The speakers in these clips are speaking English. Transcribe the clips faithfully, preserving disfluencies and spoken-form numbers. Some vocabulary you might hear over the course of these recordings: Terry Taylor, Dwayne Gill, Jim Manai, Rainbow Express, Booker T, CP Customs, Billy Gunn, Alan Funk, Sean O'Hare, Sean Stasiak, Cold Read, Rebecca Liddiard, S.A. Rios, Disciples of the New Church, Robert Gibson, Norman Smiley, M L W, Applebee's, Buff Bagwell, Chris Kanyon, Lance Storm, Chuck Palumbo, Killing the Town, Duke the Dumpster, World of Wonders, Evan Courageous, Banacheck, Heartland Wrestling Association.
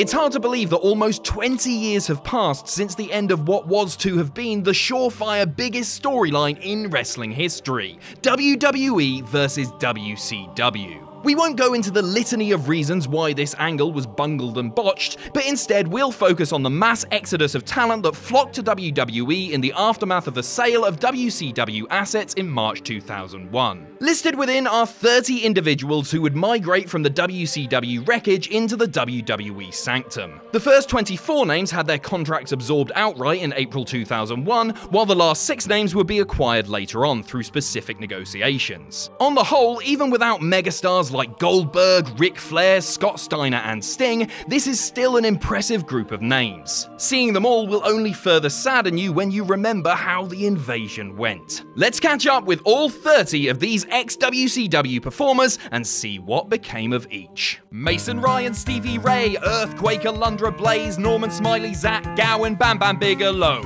It's hard to believe that almost twenty years have passed since the end of what was to have been the surefire biggest storyline in wrestling history, W W E versus W C W. We won't go into the litany of reasons why this angle was bungled and botched, but instead we'll focus on the mass exodus of talent that flocked to W W E in the aftermath of the sale of W C W assets in March two thousand one. Listed within are thirty individuals who would migrate from the W C W wreckage into the W W E sanctum. The first twenty-four names had their contracts absorbed outright in April two thousand one, while the last six names would be acquired later on through specific negotiations. On the whole, even without megastars like Goldberg, Ric Flair, Scott Steiner, and Sting, this is still an impressive group of names. Seeing them all will only further sadden you when you remember how the invasion went. Let's catch up with all thirty of these ex-W C W performers and see what became of each. Mason Ryan, Stevie Ray, Earthquake, Alundra Blaze, Norman Smiley, Zach Gowen, Bam Bam Bigelow.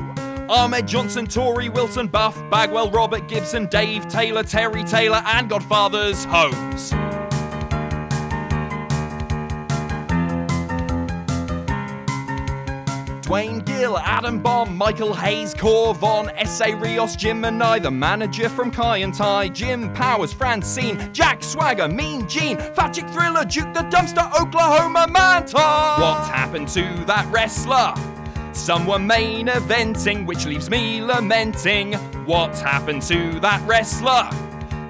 Ahmed Johnson, Torrie Wilson, Buff Bagwell, Robert Gibson, Dave Taylor, Terry Taylor, and Godfather's Hoes. Dwayne Gill, Adam Bomb, Michael Hayes, Corvon, S A. Rios, Jim Manai, the manager from Kai and Tai, Jim Powers, Francine, Jack Swagger, Mean Gene, Fat Chick Thriller, Duke the Dumpster, Oklahoma Manta. What happened to that wrestler? Some were main eventing, which leaves me lamenting. What happened to that wrestler?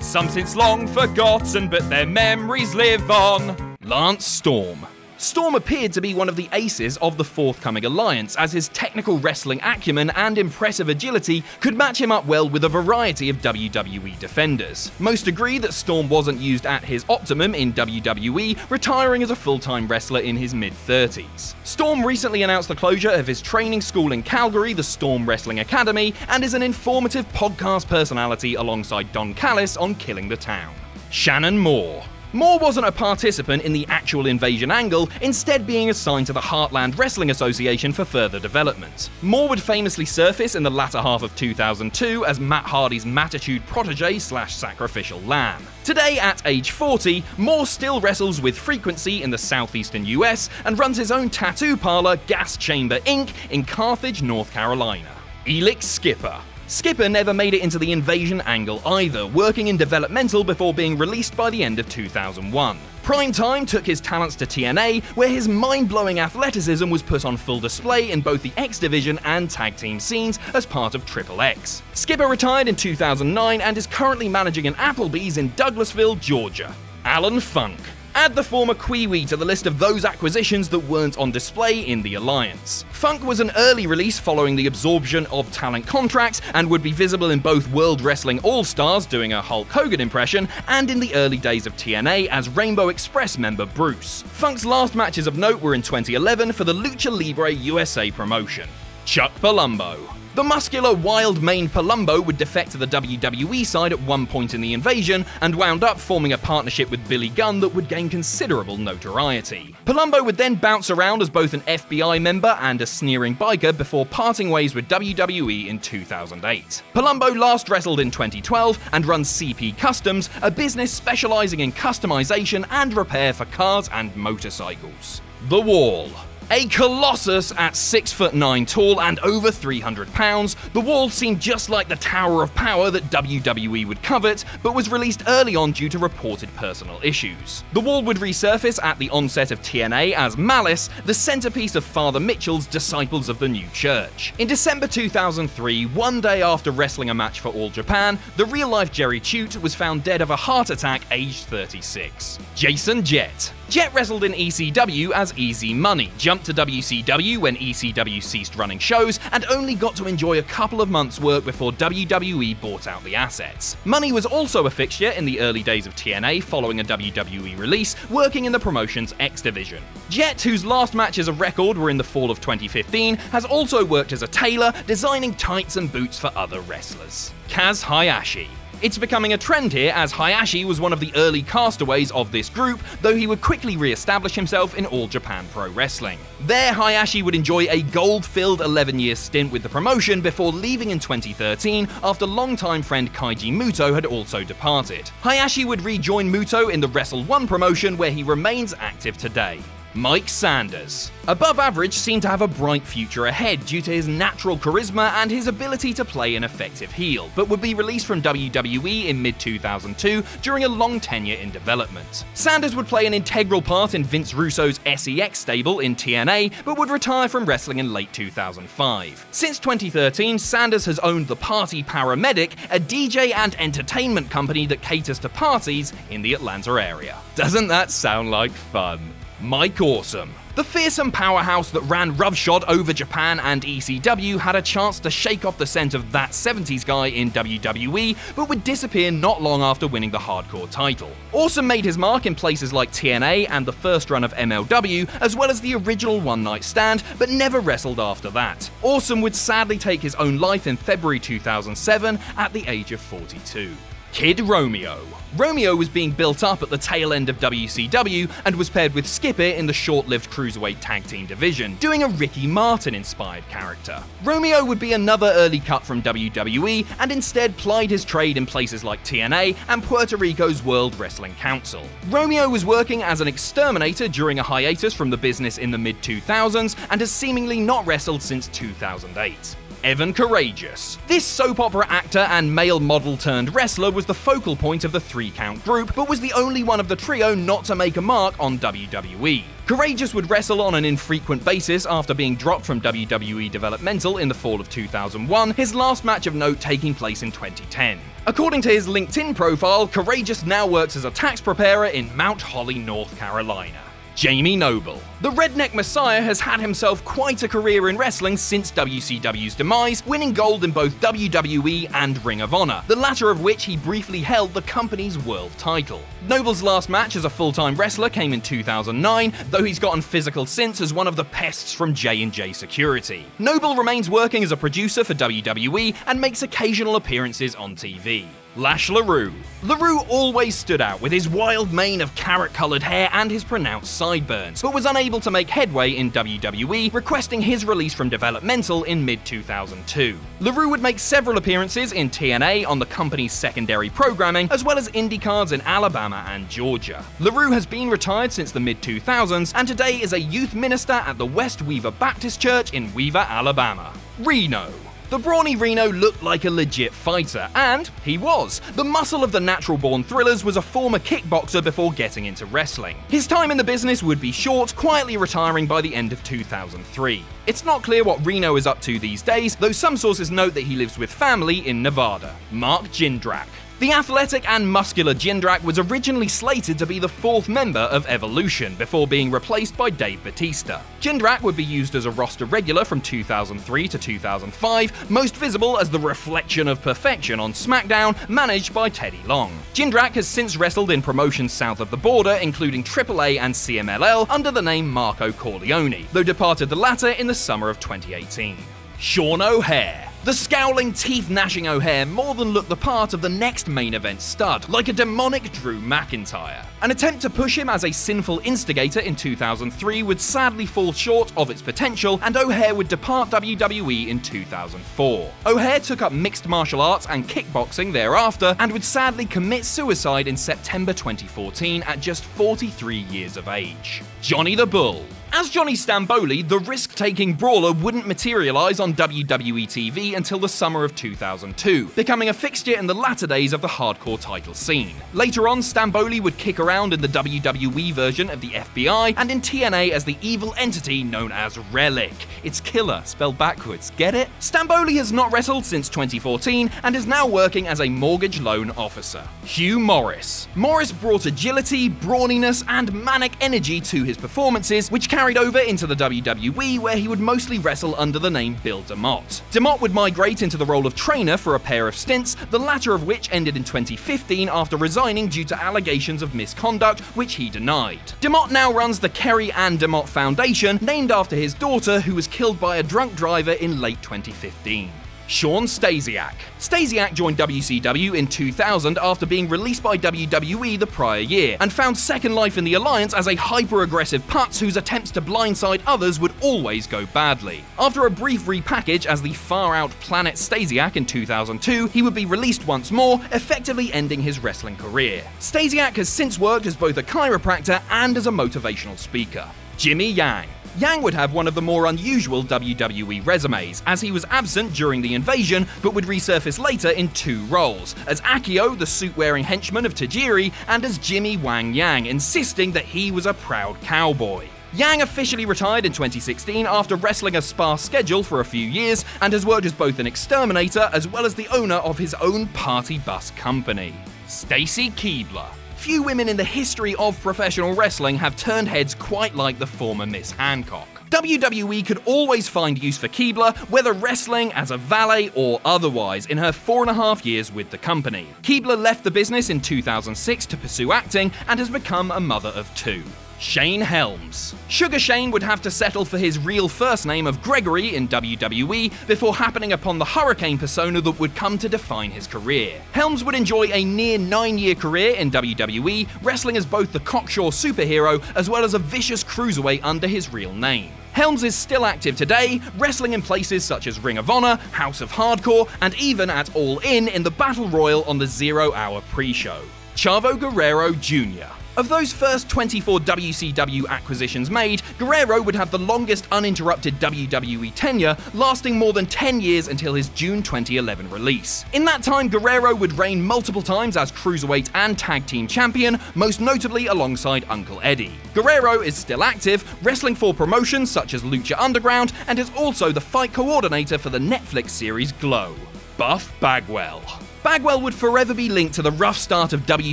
Some since long forgotten, but their memories live on. Lance Storm. Storm appeared to be one of the aces of the forthcoming alliance, as his technical wrestling acumen and impressive agility could match him up well with a variety of W W E defenders. Most agree that Storm wasn't used at his optimum in W W E, retiring as a full-time wrestler in his mid-thirties. Storm recently announced the closure of his training school in Calgary, the Storm Wrestling Academy, and is an informative podcast personality alongside Don Callis on Killing the Town. Shannon Moore. Moore wasn't a participant in the actual invasion angle, instead being assigned to the Heartland Wrestling Association for further development. Moore would famously surface in the latter half of two thousand two as Matt Hardy's Mattitude protege slash sacrificial lamb. Today, at age forty, Moore still wrestles with frequency in the southeastern U S and runs his own tattoo parlor, Gas Chamber Incorporated, in Carthage, North Carolina. Elix Skipper. Skipper never made it into the invasion angle either, working in developmental before being released by the end of two thousand one. Primetime took his talents to T N A, where his mind-blowing athleticism was put on full display in both the X-Division and tag team scenes as part of Triple X. Skipper retired in two thousand nine and is currently managing an Applebee's in Douglasville, Georgia. Alan Funk. Add the former Kiwi to the list of those acquisitions that weren't on display in the alliance. Funk was an early release following the absorption of talent contracts and would be visible in both World Wrestling All-Stars doing a Hulk Hogan impression and in the early days of T N A as Rainbow Express member Bruce. Funk's last matches of note were in twenty eleven for the Lucha Libre U S A promotion. Chuck Palumbo. The muscular, wild-maned Palumbo would defect to the W W E side at one point in the invasion and wound up forming a partnership with Billy Gunn that would gain considerable notoriety. Palumbo would then bounce around as both an F B I member and a sneering biker before parting ways with W W E in two thousand eight. Palumbo last wrestled in twenty twelve and runs C P Customs, a business specializing in customization and repair for cars and motorcycles. The Wall. A colossus at six foot nine tall and over three hundred pounds, The Wall seemed just like the Tower of Power that W W E would covet, but was released early on due to reported personal issues. The Wall would resurface at the onset of T N A as Malice, the centerpiece of Father Mitchell's Disciples of the New Church. In December two thousand three, one day after wrestling a match for All Japan, the real-life Jerry Chute was found dead of a heart attack aged thirty-six. Jason Jett. Jett wrestled in E C W as Easy Money, jumped to W C W when E C W ceased running shows, and only got to enjoy a couple of months' work before W W E bought out the assets. Money was also a fixture in the early days of T N A following a W W E release, working in the promotion's X Division. Jett, whose last matches of record were in the fall of twenty fifteen, has also worked as a tailor, designing tights and boots for other wrestlers. Kaz Hayashi. It's becoming a trend here, as Hayashi was one of the early castaways of this group, though he would quickly re-establish himself in All Japan Pro Wrestling. There, Hayashi would enjoy a gold-filled eleven-year stint with the promotion before leaving in twenty thirteen after longtime friend Kaiji Muto had also departed. Hayashi would rejoin Muto in the Wrestle One promotion, where he remains active today. Mike Sanders. Above average seemed to have a bright future ahead due to his natural charisma and his ability to play an effective heel, but would be released from W W E in mid two thousand two during a long tenure in development. Sanders would play an integral part in Vince Russo's S E X stable in T N A, but would retire from wrestling in late two thousand five. Since twenty thirteen, Sanders has owned The Party Paramedic, a D J and entertainment company that caters to parties in the Atlanta area. Doesn't that sound like fun? Mike Awesome. The fearsome powerhouse that ran roughshod over Japan and E C W had a chance to shake off the scent of that seventies guy in W W E, but would disappear not long after winning the Hardcore title. Awesome made his mark in places like T N A and the first run of M L W, as well as the original One Night Stand, but never wrestled after that. Awesome would sadly take his own life in February two thousand seven at the age of forty-two. Kid Romeo. Romeo was being built up at the tail end of W C W and was paired with Skipper in the short-lived Cruiserweight Tag Team division, doing a Ricky Martin-inspired character. Romeo would be another early cut from W W E and instead plied his trade in places like T N A and Puerto Rico's World Wrestling Council. Romeo was working as an exterminator during a hiatus from the business in the mid two thousands and has seemingly not wrestled since two thousand eight. Evan Courageous. This soap opera actor and male model turned wrestler was the focal point of the Three Count group, but was the only one of the trio not to make a mark on W W E. Courageous would wrestle on an infrequent basis after being dropped from W W E Developmental in the fall of two thousand one, his last match of note taking place in twenty ten. According to his LinkedIn profile, Courageous now works as a tax preparer in Mount Holly, North Carolina. Jamie Noble. The Redneck Messiah has had himself quite a career in wrestling since W C W's demise, winning gold in both W W E and Ring of Honor, the latter of which he briefly held the company's world title. Noble's last match as a full-time wrestler came in two thousand nine, though he's gotten physical since as one of the pests from J and J Security. Noble remains working as a producer for W W E and makes occasional appearances on T V. Lash LaRue. LaRue always stood out with his wild mane of carrot-colored hair and his pronounced sideburns, but was unable to make headway in W W E, requesting his release from Developmental in mid two thousand two. LaRue would make several appearances in T N A on the company's secondary programming, as well as indie cards in Alabama and Georgia. LaRue has been retired since the mid two thousands and today is a youth minister at the West Weaver Baptist Church in Weaver, Alabama. Reno. The brawny Reno looked like a legit fighter, and he was. The muscle of the natural-born thrillers was a former kickboxer before getting into wrestling. His time in the business would be short, quietly retiring by the end of two thousand three. It's not clear what Reno is up to these days, though some sources note that he lives with family in Nevada. Mark Jindrak. The athletic and muscular Jindrak was originally slated to be the fourth member of Evolution, before being replaced by Dave Bautista. Jindrak would be used as a roster regular from two thousand three to two thousand five, most visible as the reflection of perfection on SmackDown, managed by Teddy Long. Jindrak has since wrestled in promotions south of the border, including triple A and C M L L, under the name Marco Corleone, though departed the latter in the summer of twenty eighteen. Sean O'Hare. The scowling, teeth-gnashing O'Hare more than looked the part of the next main event stud, like a demonic Drew McIntyre. An attempt to push him as a sinful instigator in two thousand three would sadly fall short of its potential, and O'Hare would depart W W E in two thousand four. O'Hare took up mixed martial arts and kickboxing thereafter, and would sadly commit suicide in September twenty fourteen at just forty-three years of age. Johnny the Bull. As Johnny Stamboli, the risk-taking brawler wouldn't materialize on W W E T V until the summer of two thousand two, becoming a fixture in the latter days of the hardcore title scene. Later on, Stamboli would kick around in the W W E version of the F B I and in T N A as the evil entity known as Relic. It's killer, spelled backwards, get it? Stamboli has not wrestled since twenty fourteen and is now working as a mortgage loan officer. Hugh Morris. Morris brought agility, brawniness, and manic energy to his performances, which carried carried over into the W W E, where he would mostly wrestle under the name Bill DeMott. DeMott would migrate into the role of trainer for a pair of stints, the latter of which ended in twenty fifteen after resigning due to allegations of misconduct, which he denied. DeMott now runs the Kerry Ann DeMott Foundation, named after his daughter, who was killed by a drunk driver in late twenty fifteen. Sean Stasiak. Stasiak joined W C W in two thousand after being released by W W E the prior year, and found second life in the Alliance as a hyper-aggressive putz whose attempts to blindside others would always go badly. After a brief repackage as the far-out Planet Stasiak in two thousand two, he would be released once more, effectively ending his wrestling career. Stasiak has since worked as both a chiropractor and as a motivational speaker. Jimmy Yang. Yang would have one of the more unusual W W E resumes, as he was absent during the invasion but would resurface later in two roles, as Akio, the suit-wearing henchman of Tajiri, and as Jimmy Wang Yang, insisting that he was a proud cowboy. Yang officially retired in twenty sixteen after wrestling a sparse schedule for a few years, and has worked as both an exterminator as well as the owner of his own party bus company. Stacy Keibler. Few women in the history of professional wrestling have turned heads quite like the former Miss Hancock. W W E could always find use for Keibler, whether wrestling, as a valet, or otherwise, in her four and a half years with the company. Keibler left the business in two thousand six to pursue acting and has become a mother of two. Shane Helms. Sugar Shane would have to settle for his real first name of Gregory in W W E before happening upon the Hurricane persona that would come to define his career. Helms would enjoy a near nine-year career in W W E, wrestling as both the cocksure superhero as well as a vicious cruiserweight under his real name. Helms is still active today, wrestling in places such as Ring of Honor, House of Hardcore, and even at All In in the Battle Royal on the Zero Hour pre-show. Chavo Guerrero Junior Of those first twenty-four W C W acquisitions made, Guerrero would have the longest uninterrupted W W E tenure, lasting more than ten years until his June twenty eleven release. In that time, Guerrero would reign multiple times as Cruiserweight and Tag Team Champion, most notably alongside Uncle Eddie. Guerrero is still active, wrestling for promotions such as Lucha Underground, and is also the fight coordinator for the Netflix series Glow. Buff Bagwell. Bagwell would forever be linked to the rough start of W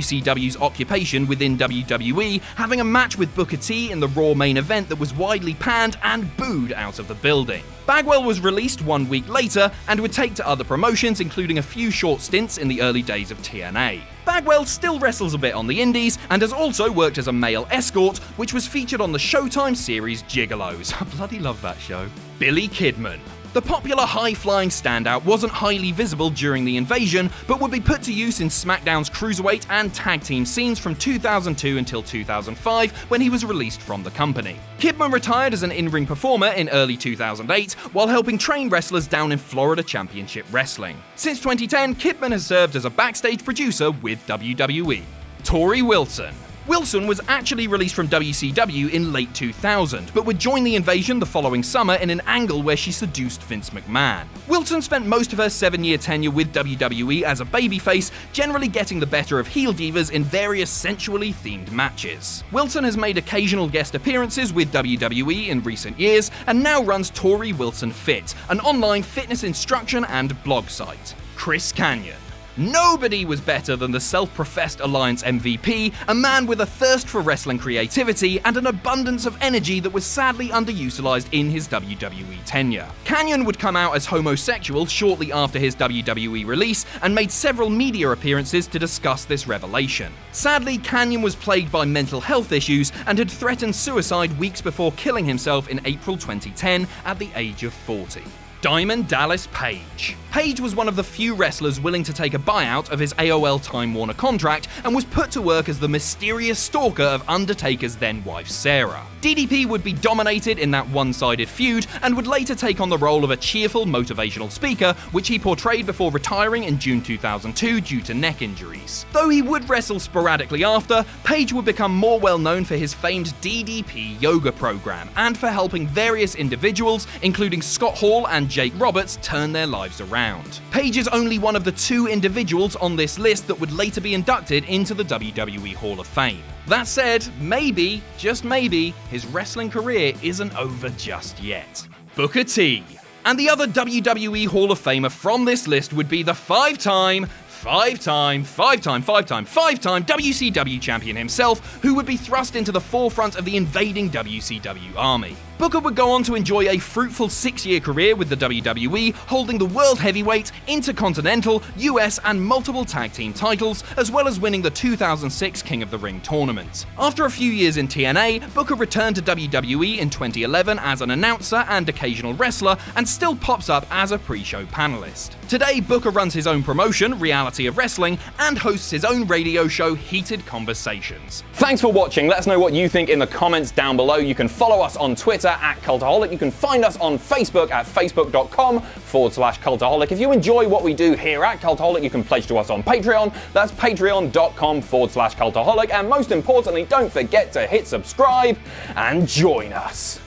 C W's occupation within W W E, having a match with Booker T in the Raw main event that was widely panned and booed out of the building. Bagwell was released one week later and would take to other promotions, including a few short stints in the early days of T N A. Bagwell still wrestles a bit on the indies and has also worked as a male escort, which was featured on the Showtime series Gigolos. I bloody love that show. Billy Kidman. The popular high-flying standout wasn't highly visible during the invasion, but would be put to use in SmackDown's Cruiserweight and Tag Team scenes from two thousand two until two thousand five, when he was released from the company. Kidman retired as an in-ring performer in early two thousand eight, while helping train wrestlers down in Florida Championship Wrestling. Since twenty ten, Kidman has served as a backstage producer with W W E. Torrie Wilson. Wilson was actually released from W C W in late two thousand, but would join the invasion the following summer in an angle where she seduced Vince McMahon. Wilson spent most of her seven-year tenure with W W E as a babyface, generally getting the better of heel divas in various sensually themed matches. Wilson has made occasional guest appearances with W W E in recent years, and now runs Torrie Wilson Fit, an online fitness instruction and blog site. Chris Kanyon. Nobody was better than the self-professed Alliance M V P, a man with a thirst for wrestling creativity and an abundance of energy that was sadly underutilized in his W W E tenure. Kanyon would come out as homosexual shortly after his W W E release and made several media appearances to discuss this revelation. Sadly, Kanyon was plagued by mental health issues and had threatened suicide weeks before killing himself in April twenty ten at the age of forty. Diamond Dallas Page. Page was one of the few wrestlers willing to take a buyout of his A O L Time Warner contract and was put to work as the mysterious stalker of Undertaker's then-wife Sarah. D D P would be dominated in that one-sided feud and would later take on the role of a cheerful motivational speaker, which he portrayed before retiring in June two thousand two due to neck injuries. Though he would wrestle sporadically after, Page would become more well-known for his famed D D P yoga program and for helping various individuals, including Scott Hall and Jake Roberts, turn their lives around. Page is only one of the two individuals on this list that would later be inducted into the W W E Hall of Fame. That said, maybe, just maybe, his wrestling career isn't over just yet. Booker T. And the other W W E Hall of Famer from this list would be the five-time, five-time, five-time, five-time, five-time W C W champion himself, who would be thrust into the forefront of the invading W C W army. Booker would go on to enjoy a fruitful six-year career with the W W E, holding the World Heavyweight, Intercontinental, U S and multiple tag team titles, as well as winning the two thousand six King of the Ring tournament. After a few years in T N A, Booker returned to W W E in twenty eleven as an announcer and occasional wrestler, and still pops up as a pre-show panelist. Today, Booker runs his own promotion, Reality of Wrestling, and hosts his own radio show, Heated Conversations. Thanks for watching. Let us know what you think in the comments down below. You can follow us on Twitter at Cultaholic. You can find us on Facebook at facebook.com forward slash Cultaholic. If you enjoy what we do here at Cultaholic, you can pledge to us on Patreon. That's patreon.com forward slash Cultaholic. And most importantly, don't forget to hit subscribe and join us.